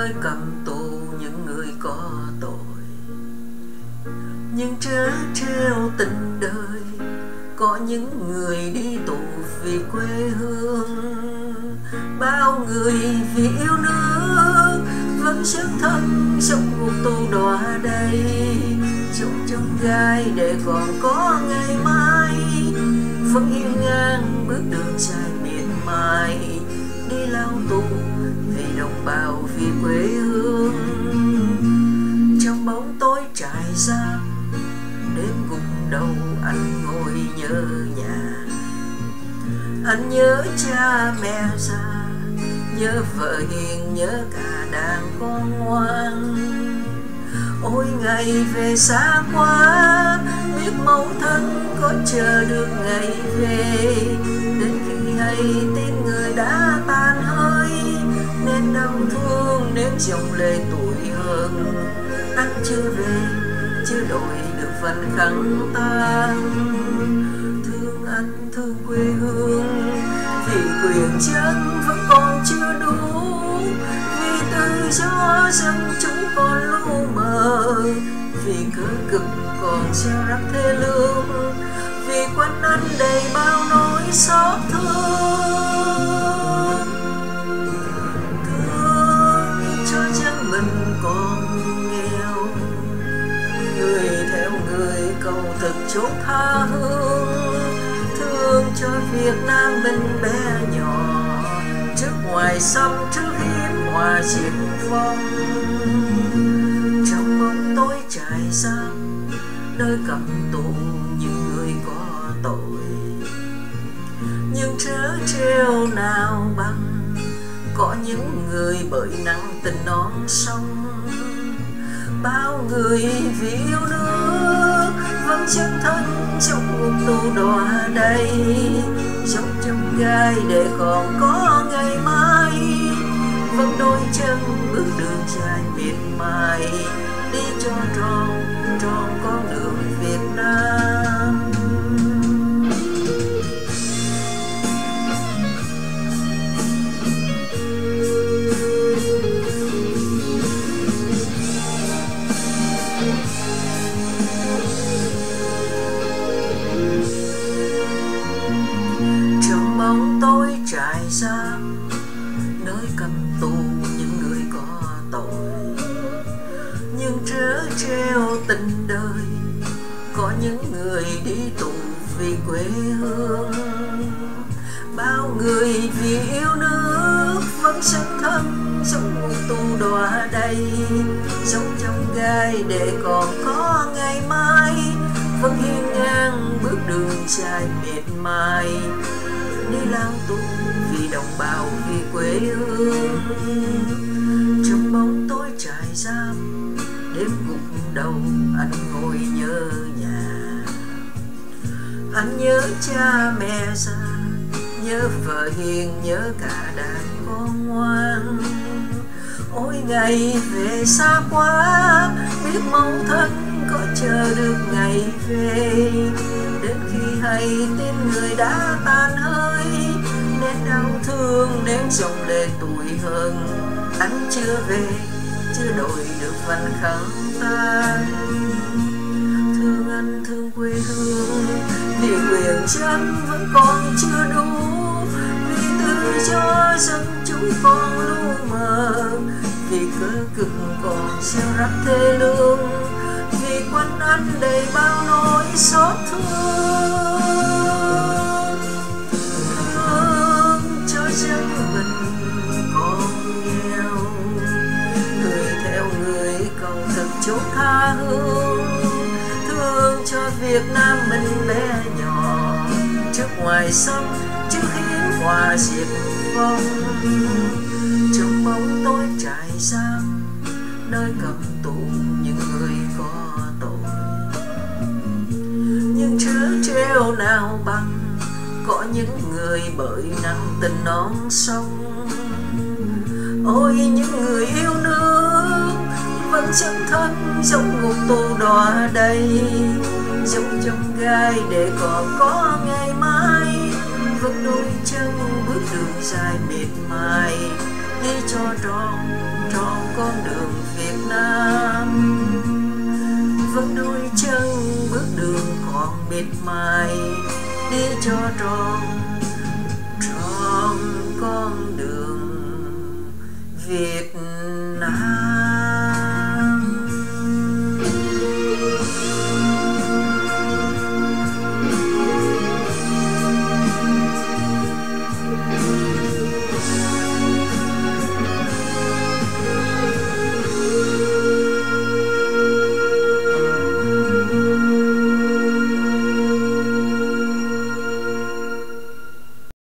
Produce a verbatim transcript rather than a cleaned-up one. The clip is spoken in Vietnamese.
nơi cầm tù những người có tội, nhưng trớ trêu tình đời có những người đi tù vì quê hương, bao người vì yêu nước vẫn sướng thân trong cuộc tù đọa đây, chung trong gai để còn có ngày mai, vẫn hiên ngang bước đường dài miệt mài đi lao tù vì đồng bào vì quê hương. Trong bóng tối trại giam đêm gục đầu anh ngồi nhớ nhà, anh nhớ cha mẹ già, nhớ vợ hiền, nhớ cả đàn con ngoan. Ôi ngày về xa quá, biết mẫu thân có chờ được ngày về, đến khi hay tin người đã tan hơi, nên đau thương nếm dòng lệ tủi hờn. Anh chưa về, chưa đổi được phần khăn tang. Thương anh, thương quê hương, vì quyền chân vẫn còn chưa đủ, vì tự do dân chúng còn lu mờ, vì cơ cực còn gieo rắc thê lương, vì quanh anh đầy bao nỗi xót thương. Thương cho chân mình còn nghèo, người theo người cầu thực chốn tha hương. Thương cho Việt Nam mình bé nhỏ, trước ngoài sông trước hiếm hòa diệt phong. Trong bóng tối trại giam nơi cầm tù những người có tội, nhưng trớ trêu nào bằng có những người bởi nắng tình non sông, bao người vì yêu nước vẫn chân thân trong cuộc tù đọa đây, sống trong gai để còn có ngày mai, vẫn đôi chân bước đường dài miệt mài đi cho tròn tròn con đường Việt Nam. Bóng tối trại giam nơi cầm tù những người có tội, nhưng trớ trêu tình đời có những người đi tù vì quê hương, bao người vì yêu nước vẫn sống thân sống cuộc tù đọa đây, sống trong gai để còn có ngày mai, vẫn hiên ngang bước đường dài miệt mài đi lao tù vì đồng bào vì quê hương. Trong bóng tối trại giam đêm gục đầu anh ngồi nhớ nhà, anh nhớ cha mẹ già, nhớ vợ hiền, nhớ cả đàn con ngoan. Ôi ngày về xa quá, biết mẫu thân có chờ được ngày về, đến khi hay tin người đã tan hơi, nên đau thương nếm dòng lệ tủi hờn. Anh chưa về, chưa đổi được phần khăn tang. Thương anh, thương quê hương, vì quyền chân vẫn còn chưa đủ, vì tự do dân chúng còn lu mờ, vì cơ cực còn gieo rắc thê lương, vì quanh anh đầy bao nỗi xót thương. Thương cho dân mình còn nghèo, người theo người cầu thực chốn tha hương. Thương cho Việt Nam mình bé nhỏ, trước ngoài sông trước hiếm hòa diệt phong. Trong bóng tối trại giam nơi cầm tù những người có tội, nhưng trớ trêu nào bằng có những người bởi nắng tình non sông. Ôi những người yêu nước vẫn chân thân sống ngục tù đọa đây, sống trong gai để còn có ngày mai, vẫn đôi chân bước đường dài miệt mài đi cho tròn trọn con đường Việt Nam. Vẫn đôi chân bước đường còn miệt mài, đi cho tròn tròn con đường Việt Nam.